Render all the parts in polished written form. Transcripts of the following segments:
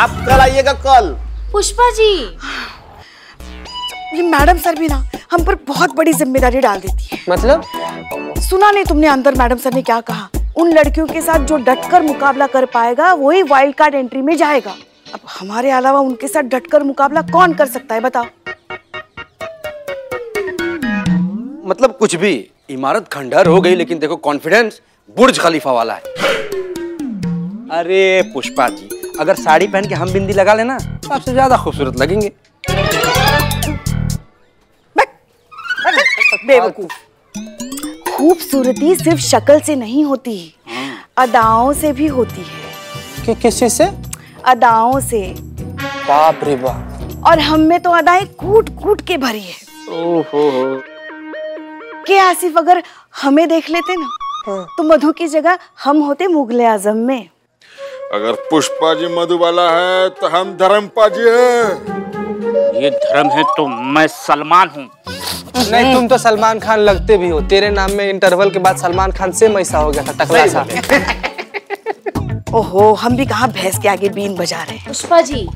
आप कल आइएगा कल। पुष्पा जी, ये मैडम सर भी ना हम पर बहुत बड़ी जिम्मेदारी डाल देती है। मतलब? सुना नहीं तुमने अंदर मैडम सर ने क्या कहा? उन लड़कियों के साथ जो डटकर मुकाबला कर पाएगा वही वाइल्ड कार्ड एंट्री में जाएगा। अब हमारे अलावा उनके साथ डटकर मुकाबला कौन कर सकता है बताओ? मतलब कुछ भी, इमारत खंडहर हो गई लेकिन देखो कॉन्फिडेंस बुर्ज खलीफा वाला है। अरे पुष्पा जी, अगर साड़ी पहन के हम बिंदी लगा लेना तो आपसे ज्यादा खूबसूरत लगेंगे। बेवकूफ, खूबसूरती सिर्फ शक्ल से नहीं होती, अदाओं से भी होती है। कि किस चीज से? अदाओं से। बाप रे बाप। और हम में तो अदाएं कूट-कूट के भरी है। ओहो। के आसिफ अगर हमें देख लेते ना तो मधु की जगह हम होते मुगले आजम में। अगर पुष्पा जी मधु वाला है तो हम धर्मपा जी हैं। ये धर्म है तो मैं सलमान हूँ। नहीं, तुम तो सलमान खान लगते भी हो, तेरे नाम में इंटरवल के बाद सलमान खान सेम ऐसा हो गया था, टकला सा। ओहो, हम भी कहाँ भैंस के आगे बीन बजा रहे हैं। पुष्पा जी,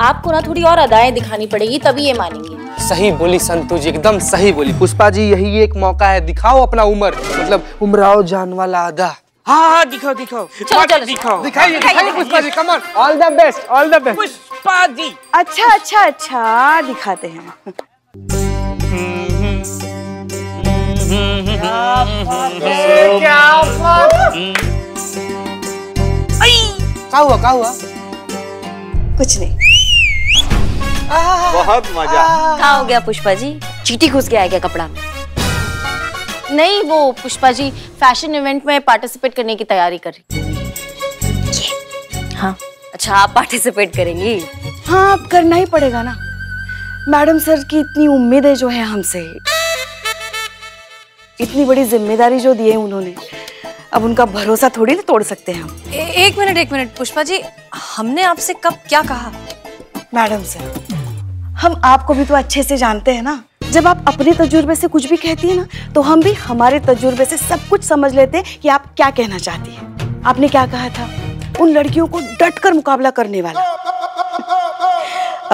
आपको ना थोड़ी और अदाएं दिखानी पड़ेगी तभी ये मानेंगे। सही बोली संतोष जी, एकदम सही बोली। पुष्पा जी, यही एक मौका है, दिखाओ अपना उम्र, मतलब उमराओ जान वाला अदा। हाँ, दिखाओ दिखाओ, दिखाओ, दिखाइए Pushpa ji, come on, all the best, all the best Pushpa ji. अच्छा अच्छा अच्छा, दिखाते हैं। क्या हुआ? कुछ नहीं। बहुत मजा। क्या हो गया पुष्पा जी? चींटी घुस गया है क्या कपड़ा में? नहीं, वो पुष्पा जी फैशन इवेंट में पार्टिसिपेट करने की तैयारी कर रही। हाँ अच्छा, आप पार्टिसिपेट करेंगी? हाँ, अब करना ही पड़ेगा ना, मैडम सर की इतनी उम्मीदें जो है हमसे, इतनी बड़ी जिम्मेदारी जो दी है उन्होंने, अब उनका भरोसा थोड़ी ना तोड़ सकते हैं हम। एक मिनट पुष्पा जी, हमने आपसे कब क्या कहा? मैडम सर, हम आपको भी तो अच्छे से जानते हैं ना, जब आप अपने तजुर्बे से कुछ भी कहती है ना तो हम भी हमारे तजुर्बे से सब कुछ समझ लेते हैं कि आप क्या कहना चाहती हैं। आपने क्या कहा था? उन लड़कियों को डट कर मुकाबला करने वाला।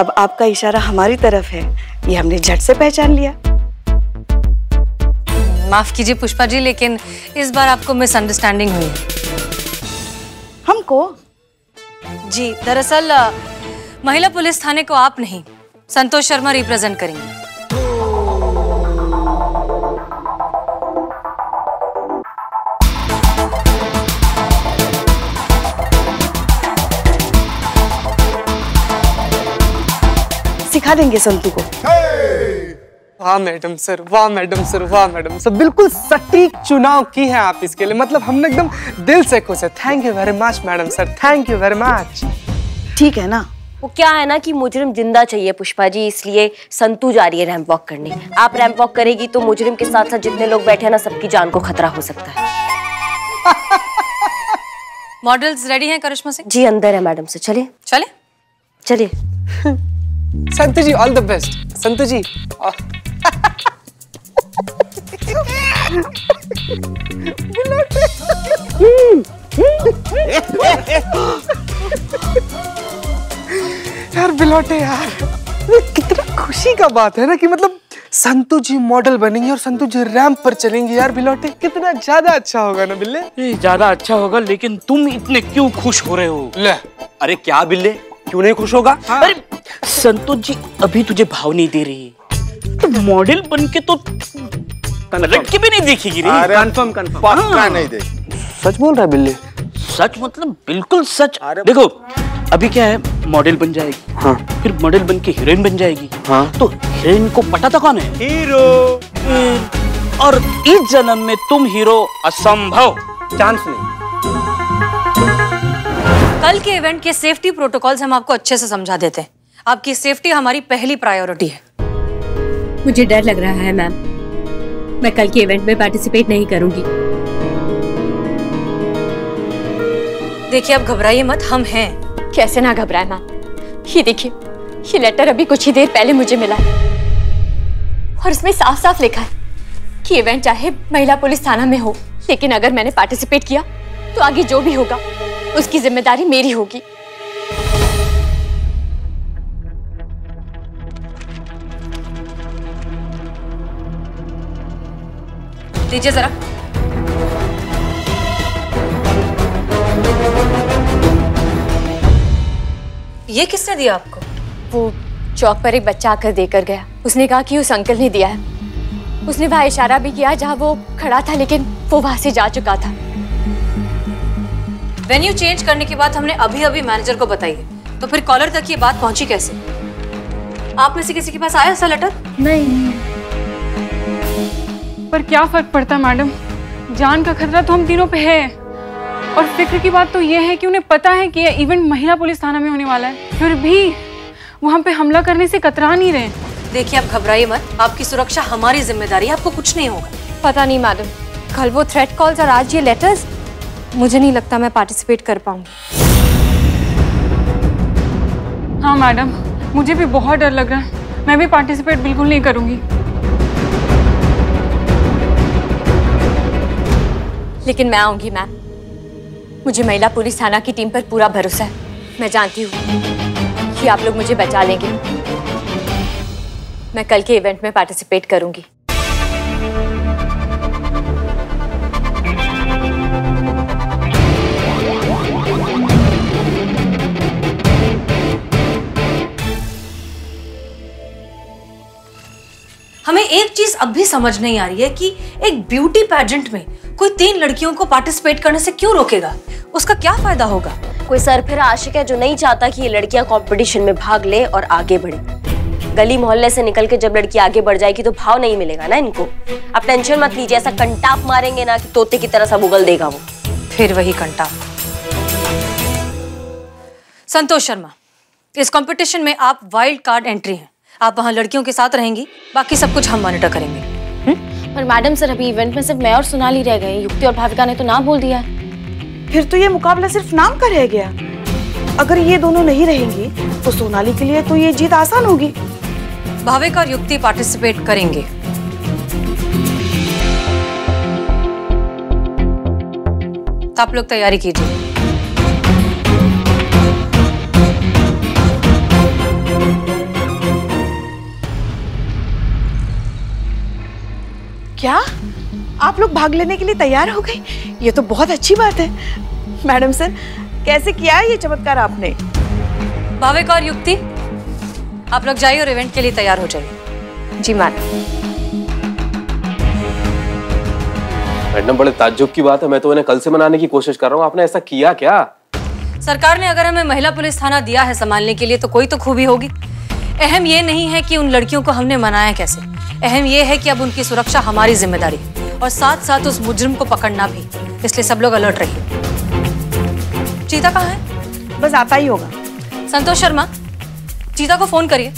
अब आपका इशारा हमारी तरफ है, ये हमने झट से पहचान लिया। माफ कीजिए पुष्पा जी, लेकिन इस बार आपको मिसअंडरस्टैंडिंग हुई। हमको? जी, दरअसल महिला पुलिस थाने को आप नहीं, संतोष शर्मा रिप्रेजेंट करेंगे। सिखा देंगे संतू को। वाह मैडम सर, वाह मैडम सर, वाह मैडम सर, बिल्कुल सटीक चुनाव की है आप इसके लिए, मतलब हमने एकदम दिल से खुश है। Thank you very much madam sir, thank you very much. ठीक है ना, वो क्या है ना कि मुजरिम जिंदा चाहिए पुष्पा जी, इसलिए संतू जा रही है रैंप वॉक करने। आप रैंप वॉक करेगी तो मुजरिम के साथ साथ जितने लोग बैठे हैं ना सबकी जान को खतरा हो सकता है। मॉडल्स रेडी हैं करिश्मा सिंह जी? अंदर है मैडम सर, चले चले चलिए। Santu ji all the best. Santu ji यार बिलोटे यार, कितना खुशी का बात है ना कि मतलब संतू जी मॉडल बनेंगे और संतू जी रैंप पर चलेंगे। यार बिलोटे, कितना ज्यादा अच्छा होगा ना बिल्ले? ये ज्यादा अच्छा होगा, लेकिन तुम इतने क्यों खुश हो रहे हो? ले अरे क्या बिल्ले, क्यों नहीं खुश होगा? हाँ। अरे संतोष जी अभी तुझे भाव नहीं दे रही है तो मॉडल बन के तो लड़की भी नहीं देखेगी। कंफर्म कंफर्म पक्का नहीं देखेगी। सच बोल रहा है बिल्ले? सच मतलब बिल्कुल सच। देखो अभी क्या है, मॉडल बन जाएगी। हाँ। फिर मॉडल बन के हीरोइन बन जाएगी। हाँ। तो हीरोइन को पता था कौन है? हीरो। और इस जन्म में तुम हीरो असंभव, चांस नहीं। कल के इवेंट के सेफ्टी प्रोटोकॉल्स हम आपको अच्छे से समझा देते हैं, आपकी सेफ्टी हमारी पहली प्रायोरिटी है। मुझे डर लग रहा है मैम, मैं कल के इवेंट में पार्टिसिपेट नहीं करूंगी। देखिए अब घबराइए मत, हम हैं। कैसे ना घबराए मैम, ये देखिए ये लेटर अभी कुछ ही देर पहले मुझे मिला है और इसमें साफ साफ लिखा है कि इवेंट चाहे महिला पुलिस थाना में हो, लेकिन अगर मैंने पार्टिसिपेट किया तो आगे जो भी होगा उसकी जिम्मेदारी मेरी होगी। दीजिए जरा। ये किसने दिया आपको? वो चौक पर एक बच्चा आकर देकर गया। उसने कहा कि उस अंकल ने दिया है। उसने वहां इशारा भी किया जहां वो खड़ा था, लेकिन वो वहां से जा चुका था। वेन्यू चेंज करने की बात हमने अभी अभी मैनेजर को बताई है, तो फिर कॉलर तक ये बात पहुंची कैसे? आप में से किसी के पास आया ऐसा लेटर? नहीं। पर क्या फर्क पड़ता मैडम, जान का खतरा तो हम तीनों पे है। और फिक्र की बात तो ये है कि उन्हें पता है कि यह इवेंट महिला पुलिस थाना में होने वाला है, फिर भी वो हम पे हमला करने से कतरा नहीं रहे। देखिए आप घबराइए मत, आपकी सुरक्षा हमारी जिम्मेदारी है, आपको कुछ नहीं होगा। पता नहीं मैडम, कल वो थ्रेट कॉल्स और आज ये लेटर्स, मुझे नहीं लगता मैं पार्टिसिपेट कर पाऊंगी। हाँ मैडम, मुझे भी बहुत डर लग रहा है, मैं भी पार्टिसिपेट बिल्कुल नहीं करूंगी। लेकिन मैं आऊंगी मैम, मुझे महिला पुलिस थाना की टीम पर पूरा भरोसा है। मैं जानती हूँ कि आप लोग मुझे बचा लेंगे। मैं कल के इवेंट में पार्टिसिपेट करूंगी। हमें एक चीज अब भी समझ नहीं आ रही है कि एक ब्यूटी पैजेंट में कोई 3 लड़कियों को पार्टिसिपेट करने से क्यों रोकेगा? उसका क्या फायदा होगा? कोई सरफिरा आशिक है जो नहीं चाहता कि ये लड़कियां कंपटीशन में भाग ले और आगे बढ़े। गली मोहल्ले से निकल के जब लड़की आगे बढ़ जाएगी तो भाव नहीं मिलेगा ना इनको। आप टेंशन मत लीजिए, ऐसा कंटाप मारेंगे ना कि तोते की तरह सब उगल देगा वो। फिर वही कंटाप। संतोष शर्मा, इस कॉम्पिटिशन में आप वाइल्ड कार्ड एंट्री हैं। आप वहाँ लड़कियों के साथ रहेंगी, बाकी सब कुछ हम मॉनिटर करेंगे। पर मैडम सर, अभी इवेंट में सिर्फ मैं और सोनाली रह गए, युक्ति और भाविका ने तो नाम बोल दिया है। फिर तो ये मुकाबला सिर्फ नाम का रह गया। अगर ये दोनों नहीं रहेंगी तो सोनाली के लिए तो ये जीत आसान होगी। भाविका और युक्ति पार्टिसिपेट करेंगे। आप लोग तैयारी कीजिए। क्या आप लोग भाग लेने के लिए तैयार हो गए? ये तो बहुत अच्छी बात है। मैडम सर, कैसे किया ये चमत्कार आपने? भाविका और युक्ति, आप लोग जाइए और इवेंट के लिए तैयार हो जाइए। जी मैडम, बड़े ताज्जुब की बात है, मैं तो उन्हें कल से मनाने की कोशिश कर रहा हूँ, आपने ऐसा किया क्या? सरकार ने अगर हमें महिला पुलिस थाना दिया है संभालने के लिए तो कोई तो खूबी होगी। अहम ये नहीं है कि उन लड़कियों को हमने मनाया कैसे, अहम यह है कि अब उनकी सुरक्षा हमारी जिम्मेदारी और साथ साथ उस मुजरिम को पकड़ना भी, इसलिए सब लोग अलर्ट रहिए। चीता कहाँ है? बस आता ही होगा। संतोष शर्मा, चीता को फोन करिए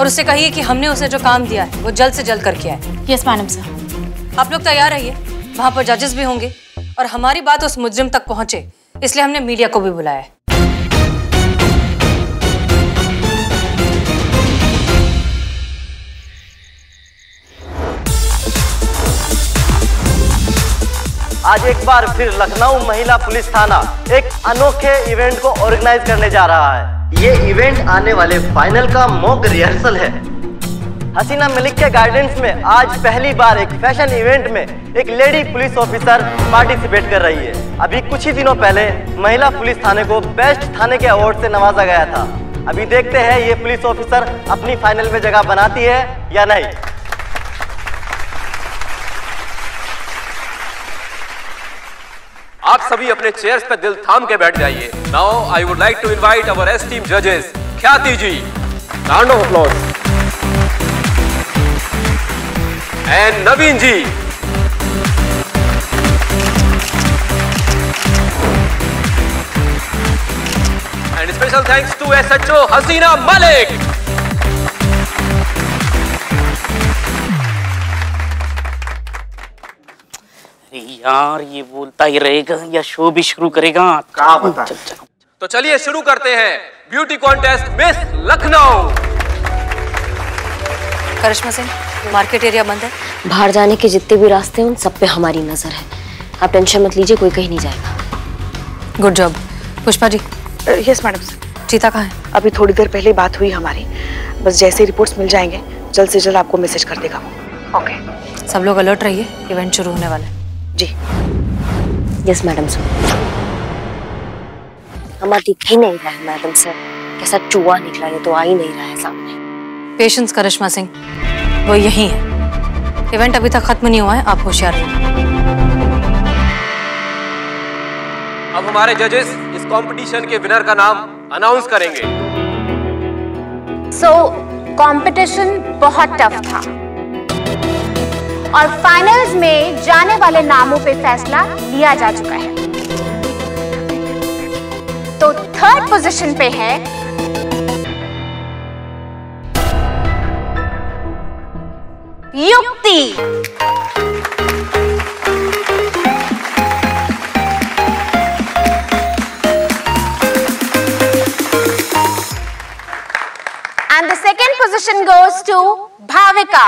और उससे कहिए कि हमने उसे जो काम दिया है वो जल्द से जल्द करके आए। Yes madam sir. आप लोग तैयार रहिए, वहाँ पर जजेस भी होंगे और हमारी बात उस मुजरिम तक पहुँचे इसलिए हमने मीडिया को भी बुलाया है। आज एक बार फिर लखनऊ महिला पुलिस थाना एक अनोखे इवेंट को ऑर्गेनाइज करने जा रहा है। ये इवेंट आने वाले फाइनल का मॉक रिहर्सल है। हसीना मलिक के गाइडेंस में आज पहली बार एक फैशन इवेंट में एक लेडी पुलिस ऑफिसर पार्टिसिपेट कर रही है। अभी कुछ ही दिनों पहले महिला पुलिस थाने को बेस्ट थाने के अवार्ड से नवाजा गया था। अभी देखते हैं ये पुलिस ऑफिसर अपनी फाइनल में जगह बनाती है या नहीं। आप सभी अपने चेयर्स पर दिल थाम के बैठ जाइए। Now I would like to invite our esteemed जजेस Khyati ji, round of applause, and Naveen ji. And special thanks to SHO Haseena Malik. यार ये बोलता ही रहेगा या शो भी शुरू करेगा क्या पता। तो चलिए शुरू करते हैं beauty contest miss Lucknow. Karishma Singh, market area बंद है। बाहर जाने के जितने भी रास्ते हैं उन सब पे हमारी नजर है। आप टेंशन मत लीजिए, कोई कहीं नहीं जाएगा। Good job. Pushpa ji. Yes madam sir. चीता कहाँ है? अभी थोड़ी देर पहले बात हुई हमारी, बस जैसे रिपोर्ट्स मिल जाएंगे जल्द से जल्द आपको मैसेज कर देगा। ओके सब लोग अलर्ट रहिए, इवेंट शुरू होने वाला है। जी यस मैडम सर। हमारा दिख ही नहीं रहा है मैडम सर, कैसा चूहा निकला ये तो आ ही नहीं रहा है सामने। पेशेंस करिश्मा सिंह, वो यही है। इवेंट अभी तक खत्म नहीं हुआ है, आप होशियार रहिए। अब हमारे जजेस इस कंपटीशन के विनर का नाम अनाउंस करेंगे। So, कंपटीशन बहुत टफ था और फाइनल्स में जाने वाले नामों पे फैसला लिया जा चुका है। तो थर्ड पोजीशन पे है युक्ति। And the second position goes to Bhavika.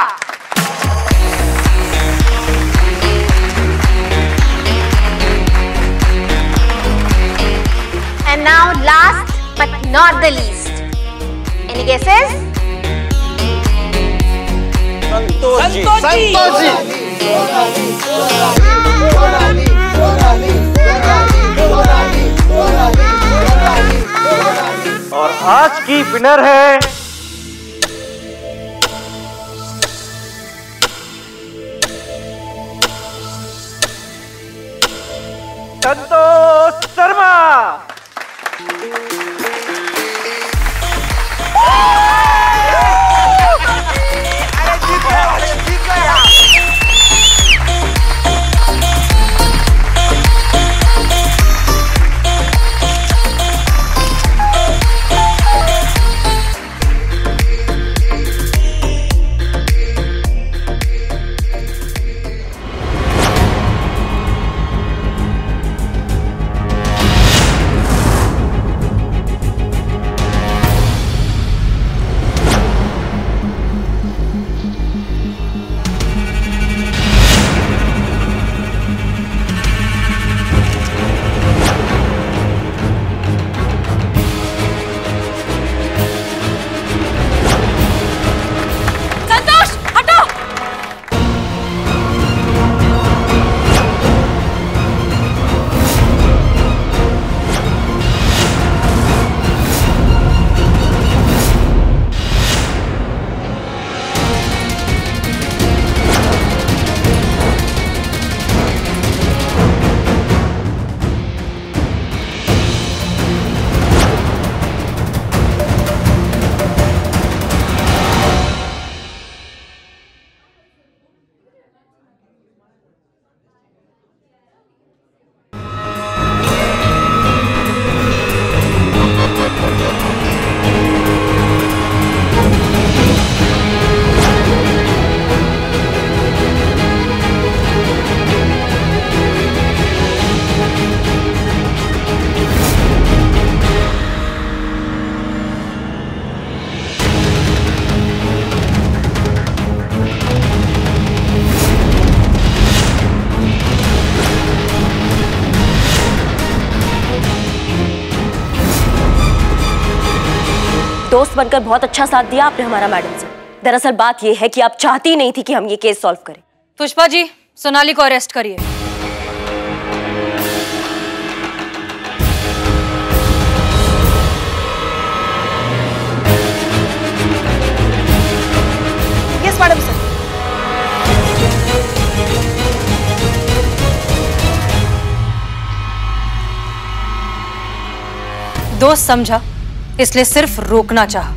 And now last but not the least. Any guesses? Santosh ji. Santosh ji. Sonali, Sonali, Sonali, Sonali, Sonali. और आज की विनर है संतोष शर्मा। अरे जीत गया, जीत गया। दोस्त बनकर बहुत अच्छा साथ दिया आपने हमारा मैडम से। दरअसल बात यह है कि आप चाहती नहीं थी कि हम ये केस सॉल्व करें। पुष्पा जी, सोनाली को अरेस्ट करिए। Yes madam sir. दोस्त समझा इसलिए सिर्फ रोकना चाहा।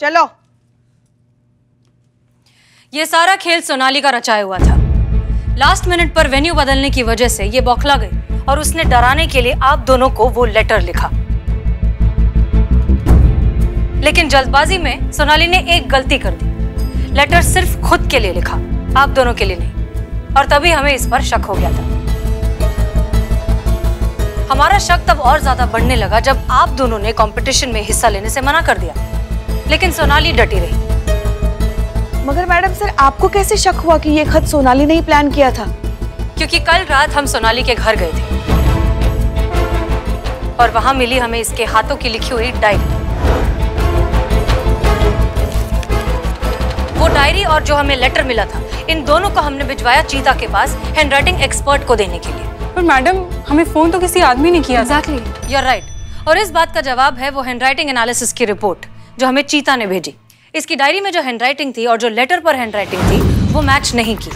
चलो, ये सारा खेल सोनाली का रचाया हुआ था। लास्ट मिनट पर वेन्यू बदलने की वजह से ये बौखला गई और उसने डराने के लिए आप दोनों को वो लेटर लिखा। लेकिन जल्दबाजी में सोनाली ने एक गलती कर दी। लेटर सिर्फ खुद के लिए लिखा, आप दोनों के लिए नहीं, और तभी हमें इस पर शक हो गया था। हमारा शक तब और ज्यादा बढ़ने लगा जब आप दोनों ने कंपटीशन में हिस्सा लेने से मना कर दिया, लेकिन सोनाली डटी रही। मगर मैडम सर, आपको कैसे शक हुआ कि ये खत सोनाली ने ही प्लान किया था? क्योंकि कल रात हम सोनाली के घर गए थे और वहां मिली हमें इसके हाथों की लिखी हुई डायरी। वो डायरी और जो हमें लेटर मिला था, इन दोनों को हमने भिजवाया चीता के पास हैंडराइटिंग एक्सपर्ट को देने के लिए। पर मैडम, हमें फोन तो किसी आदमी ने किया। Exactly, you are right. और इस बात का जवाब है वो हैंडराइटिंग एनालिसिस की रिपोर्ट जो हमें चीता ने भेजी। इसकी डायरी में जो हैंडराइटिंग थी और जो लेटर पर हैंडराइटिंग थी, वो मैच नहीं की।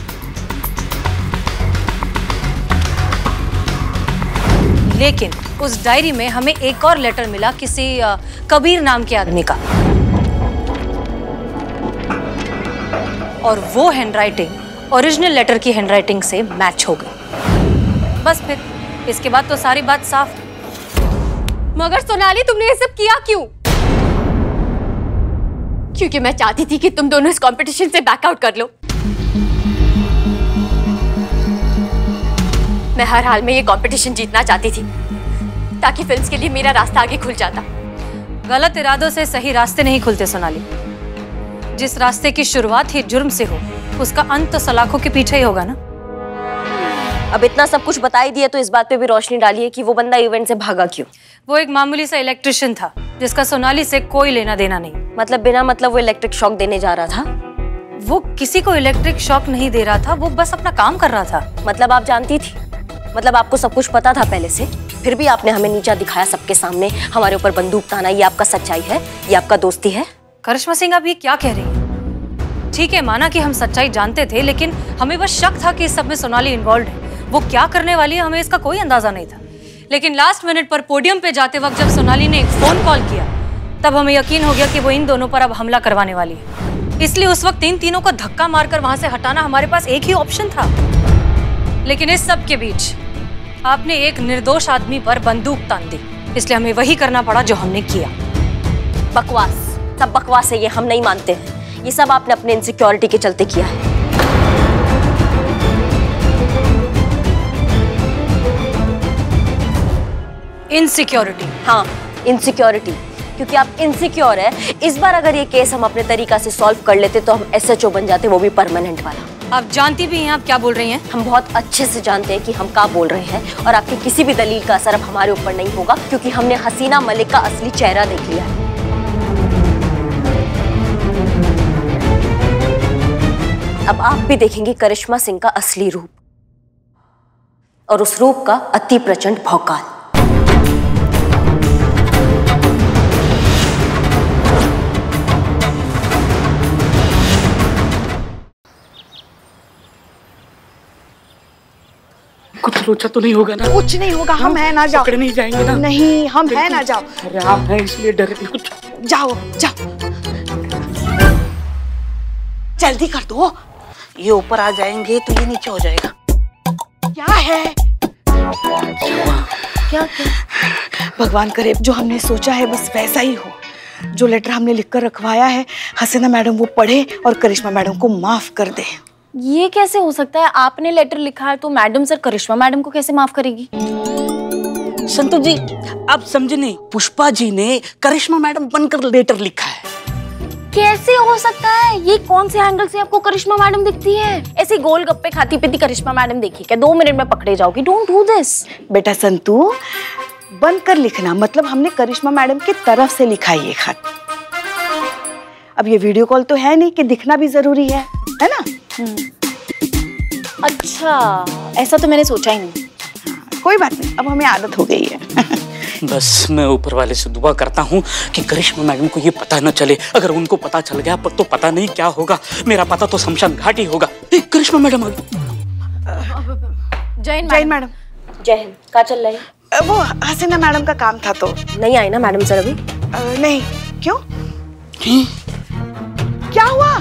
लेकिन उस डायरी में हमें एक और लेटर मिला किसी कबीर नाम के आदमी का, और वो हैंडराइटिंग ओरिजिनल लेटर की हैंडराइटिंग से मैच हो गई। बस फिर इसके बाद तो सारी बात साफ। मगर सोनाली, तुमने ये सब किया क्यों? क्योंकि मैं चाहती थी कि तुम दोनों इस कंपटीशन से बैकआउट कर लो। मैं हर हाल में ये कंपटीशन जीतना चाहती थी ताकि फिल्म्स के लिए मेरा रास्ता आगे खुल जाता। गलत इरादों से सही रास्ते नहीं खुलते सोनाली। जिस रास्ते की शुरुआत ही जुर्म से हो, उसका अंत तो सलाखों के पीछे ही होगा ना। अब इतना सब कुछ बता ही दिया तो इस बात पे भी रोशनी डालिए कि वो बंदा इवेंट से भागा क्यों। वो एक मामूली सा इलेक्ट्रिशियन था जिसका सोनाली से कोई लेना देना नहीं। मतलब बिना मतलब वो इलेक्ट्रिक शॉक देने जा रहा था? वो किसी को इलेक्ट्रिक शॉक नहीं दे रहा था, वो बस अपना काम कर रहा था। मतलब आप जानती थी, मतलब आपको सब कुछ पता था पहले से, फिर भी आपने हमें नीचा दिखाया सबके सामने, हमारे ऊपर बंदूक ताना। ये आपका सच्चाई है? ये आपका दोस्ती है? करिश्मा सिंह, आप ये क्या कह रही हैं? ठीक है, माना कि हम सच्चाई जानते थे, लेकिन हमें बस शक था कि इस सब में सोनाली इन्वॉल्व है। वो क्या करने वाली है, हमें इसका कोई अंदाजा नहीं था। लेकिन लास्ट मिनट पर पोडियम पे जाते वक्त जब सोनाली ने एक फोन कॉल किया, तब हमें यकीन हो गया कि वो इन दोनों पर अब हमला करवाने वाली है। इसलिए उस वक्त इन तीनों को धक्का मारकर वहां से हटाना हमारे पास एक ही ऑप्शन था। लेकिन इस सब के बीच आपने एक निर्दोष आदमी पर बंदूक तान दी, इसलिए हमें वही करना पड़ा जो हमने किया। बकवास, सब बकवास है ये, हम नहीं मानते हैं। ये सब आपने अपने इनसिक्योरिटी के चलते किया है। इनसिक्योरिटी? हाँ, इनसिक्योरिटी, क्योंकि आप इनसिक्योर है। इस बार अगर ये केस हम अपने तरीका से सॉल्व कर लेते तो हम SHO बन जाते, वो भी परमानेंट वाला। आप जानती भी हैं आप क्या बोल रही हैं? हम बहुत अच्छे से जानते हैं कि हम क्या बोल रहे हैं, और आपकी किसी भी दलील का असर अब हमारे ऊपर नहीं होगा, क्योंकि हमने हसीना मलिक का असली चेहरा देख लिया है। अब आप भी देखेंगे करिश्मा सिंह का असली रूप, और उस रूप का अति प्रचंड भौकाल। कुछ सोचा तो नहीं होगा ना? कुछ नहीं होगा, हम है ना, जाओ। पकड़े नहीं जाएंगे ना? नहीं, हम है ना, जाओ। अरे आप हैं इसलिए डर रही, कुछ जाओ जाओ, जल्दी कर दो। ये ऊपर आ जाएंगे तो ये नीचे हो जाएगा। क्या है? क्या क्या? भगवान करे जो हमने सोचा है बस वैसा ही हो। जो लेटर हमने लिखकर रखवाया है, हसीना मैडम वो पढ़े और करिश्मा मैडम को माफ कर दे। ये कैसे हो सकता है? आपने लेटर लिखा है तो मैडम सर करिश्मा मैडम को कैसे माफ करेगी? संतोष जी, आप समझे नहीं, पुष्पा जी ने करिश्मा मैडम बनकर लेटर लिखा है। कैसे हो सकता है? ये कौन से एंगल से आपको करिश्मा मैडम दिखती है? ऐसी गोल गप्पे खाती पीती करिश्मा मैडम देखी क्या? 2 मिनट में पकड़े जाओगी। Don't do this. बेटा संतू, बनकर लिखना मतलब हमने करिश्मा मैडम की तरफ से लिखा ये खत। अब ये वीडियो कॉल तो है नहीं कि दिखना भी जरूरी है ना? अच्छा, ऐसा तो मैंने सोचा ही नहीं। कोई बात नहीं, अब हमें आदत हो गई है। बस मैं ऊपर वाले से दुआ करता हूँ कि करिश्मा मैडम को ये पता न चले। अगर उनको पता चल गया पर तो पता नहीं क्या होगा। मेरा पता तो शमशान घाट ही होगा। करिश्मा मैडम, जय मैडम। जय हिंद। क्या चल रहा है? वो हसीना मैडम का काम था तो नहीं आई ना मैडम सर अभी? नहीं। क्यों? क्या हुआ?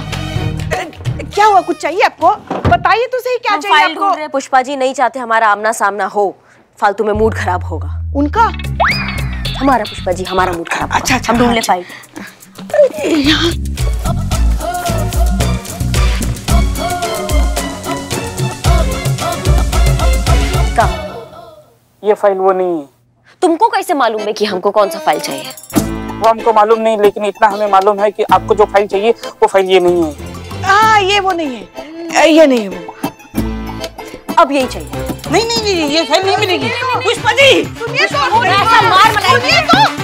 क्या हुआ? कुछ चाहिए आपको? बताइए तो सही, क्या चाहिए आपको? पुष्पा जी नहीं चाहते हमारा आमना सामना हो, फालतू में मूड खराब होगा उनका। हमारा पुष्पा जी, हमारा मूड खराब। अच्छा अच्छा, हम ढूंढ ले फाइल। ये फाइल वो नहीं है। तुमको कैसे मालूम है कि हमको कौन सा फाइल चाहिए? वो हमको मालूम नहीं, लेकिन इतना हमें मालूम है कि आपको जो फाइल चाहिए वो फाइल ये नहीं है। हाँ, ये वो नहीं है, ये नहीं है वो। अब यही चाहिए। नहीं नहीं नहीं, ये फाइल नहीं मिलेगी पुष्पा जी। सुनिए तो, ऐसा मार मनाएंगे।